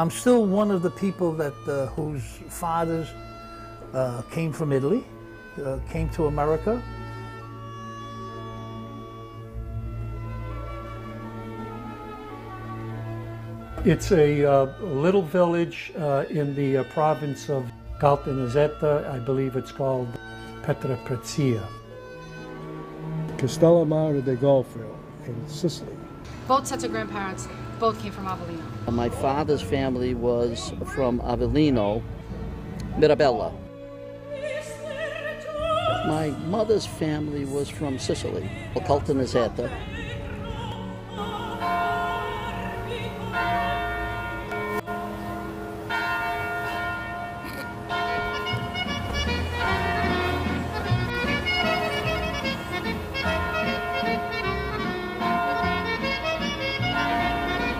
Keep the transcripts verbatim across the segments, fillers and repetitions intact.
I'm still one of the people that uh, whose fathers uh, came from Italy, uh, came to America. It's a uh, little village uh, in the uh, province of Caltanissetta. I believe it's called Petra Prezia. Castellamare di Golfo in Sicily. Both sets of grandparents, both came from Avellino. My father's family was from Avellino, Mirabella. My mother's family was from Sicily, Occultanizata.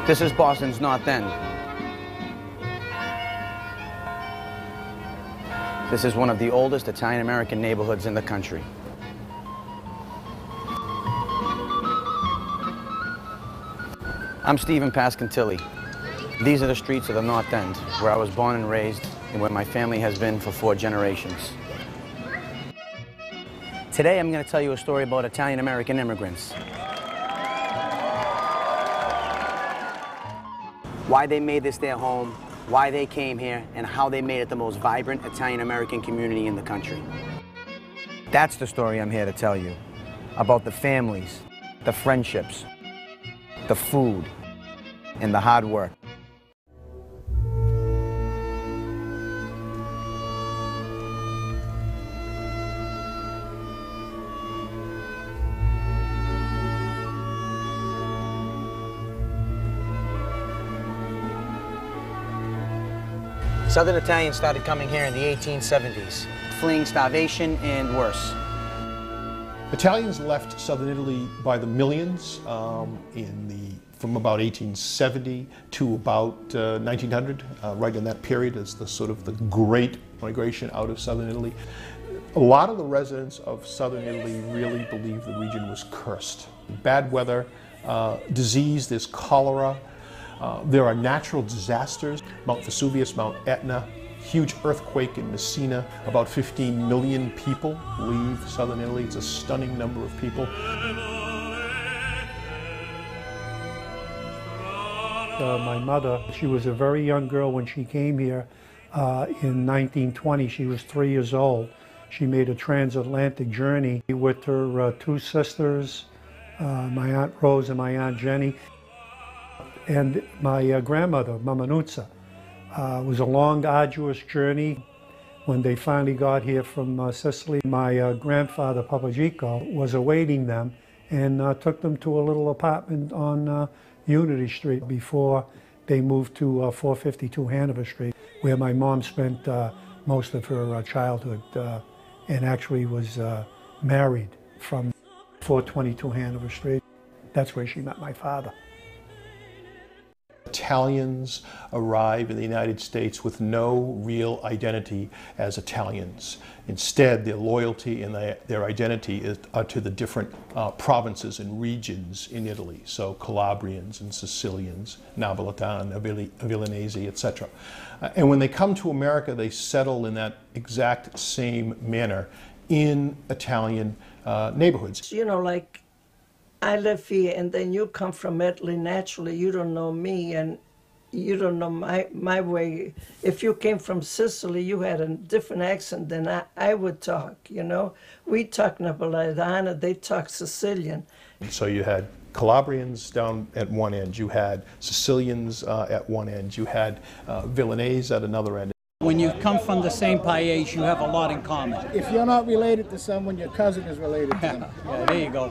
This is Boston's North End. This is one of the oldest Italian-American neighborhoods in the country. I'm Stephen Pasquantilli. These are the streets of the North End, where I was born and raised, and where my family has been for four generations. Today, I'm going to tell you a story about Italian-American immigrants. Why they made this their home, why they came here, and how they made it the most vibrant Italian-American community in the country. That's the story I'm here to tell you, about the families, the friendships, the food, and the hard work. Southern Italians started coming here in the eighteen seventies, fleeing starvation and worse. Italians left Southern Italy by the millions um, in the, from about eighteen seventy to about uh, nineteen hundred, uh, right in that period is the sort of the great migration out of Southern Italy. A lot of the residents of Southern Italy really believed the region was cursed. Bad weather, uh, disease, there's cholera. Uh, there are natural disasters, Mount Vesuvius, Mount Etna, huge earthquake in Messina. About fifteen million people leave Southern Italy. It's a stunning number of people. Uh, my mother, she was a very young girl when she came here uh, in nineteen twenty. She was three years old. She made a transatlantic journey with her uh, two sisters, uh, my Aunt Rose and my Aunt Jenny. And my uh, grandmother, Mamanuzza, uh, was a long, arduous journey. When they finally got here from uh, Sicily, my uh, grandfather, Papajiko, was awaiting them and uh, took them to a little apartment on uh, Unity Street before they moved to uh, four fifty-two Hanover Street, where my mom spent uh, most of her uh, childhood uh, and actually was uh, married from four twenty-two Hanover Street. That's where she met my father. Italians arrive in the United States with no real identity as Italians. Instead, their loyalty and their, their identity is, are to the different uh, provinces and regions in Italy. So Calabrians and Sicilians, Napolitani, Avellinesi, et cetera. Uh, and when they come to America, they settle in that exact same manner in Italian uh, neighborhoods. You know, like, I live here, and then you come from Italy. Naturally, you don't know me, and you don't know my, my way. If you came from Sicily, you had a different accent than I, I would talk, you know? We talk Napolitano, they talk Sicilian. So you had Calabrians down at one end, you had Sicilians uh, at one end, you had uh, Villanese at another end. When you come from the same paese, you have a lot in common. If you're not related to someone, your cousin is related to them. Yeah, there you go.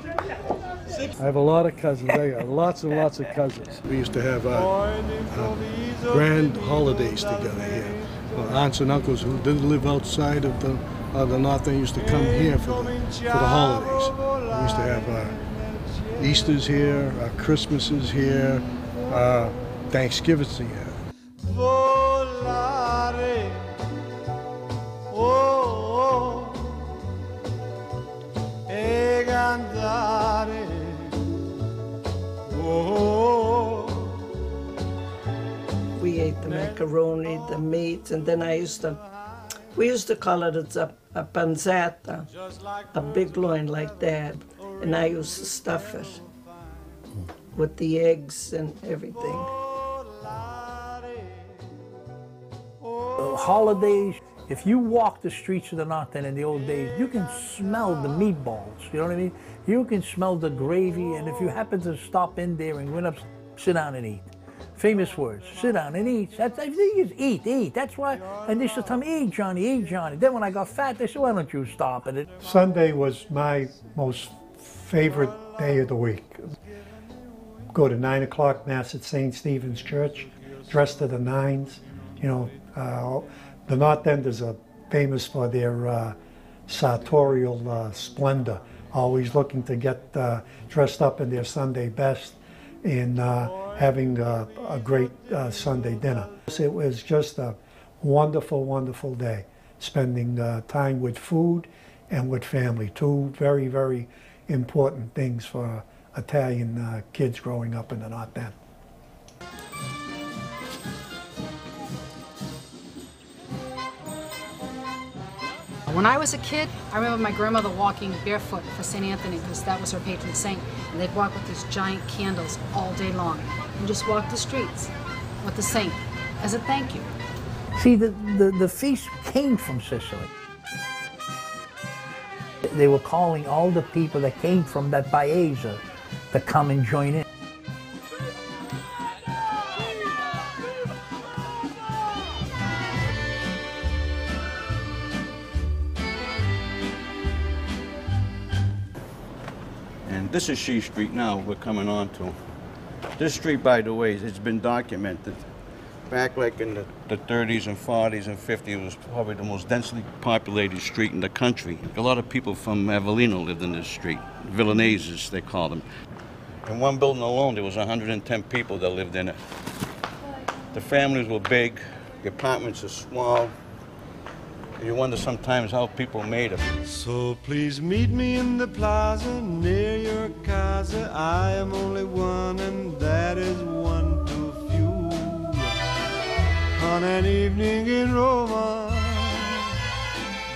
I have a lot of cousins. I got lots and lots of cousins. We used to have our, our grand holidays together here. Our aunts and uncles who didn't live outside of the, of the north, they used to come here for the, for the holidays. We used to have our Easters here, our Christmases here, our Thanksgivings here. We create the macaroni, the meat, and then I used to, we used to call it a, a panzata, a big loin like that, and I used to stuff it with the eggs and everything. The holidays, if you walk the streets of the North End in the old days, you can smell the meatballs, you know what I mean? You can smell the gravy, and if you happen to stop in there and went up, sit down and eat. Famous words, sit down and eat. That's, they used eat, eat, that's why, and they used to tell me, eat, Johnny, eat, Johnny. Then when I got fat, they said, why don't you stop at it? Sunday was my most favorite day of the week. Go to nine o'clock mass at Saint Stephen's Church, dressed to the nines, you know. Uh, the North Enders are famous for their uh, sartorial uh, splendor, always looking to get uh, dressed up in their Sunday best and uh, having uh, a great uh, Sunday dinner. It was just a wonderful, wonderful day, spending uh, time with food and with family, two very, very important things for Italian uh, kids growing up in the North End. When I was a kid, I remember my grandmother walking barefoot for Saint Anthony because that was her patron saint, and they'd walk with these giant candles all day long and just walk the streets with the saint as a thank you. See, the, the, the feast came from Sicily. They were calling all the people that came from that Paese to come and join in. This is She Street now we're coming on to. This street, by the way, it's been documented. Back like in the, the thirties and forties and fifties, it was probably the most densely populated street in the country. A lot of people from Avellino lived in this street. Villaneses, they call them. In one building alone, there was one hundred ten people that lived in it. The families were big, the apartments are small. You wonder sometimes how people made it. So please meet me in the plaza near your casa. I am only one, and that is one too few. On an evening in Roma,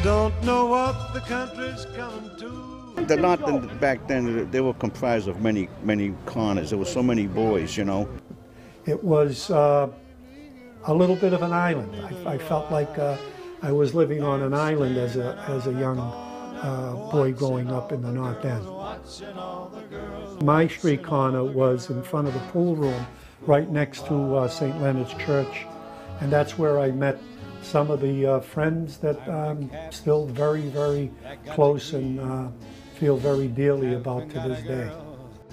don't know what the country's coming to. The North End back then, they were comprised of many, many corners. There were so many boys, you know. It was uh, a little bit of an island. I, I felt like. Uh, I was living on an island as a, as a young uh, boy growing up in the North End. My street corner was in front of the pool room right next to uh, Saint Leonard's Church, and that's where I met some of the uh, friends that I'm still very, very close and uh, feel very dearly about to this day.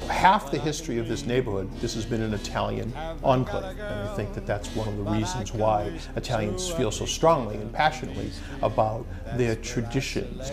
Half the history of this neighborhood, this has been an Italian enclave, and I think that that's one of the reasons why Italians feel so strongly and passionately about their traditions.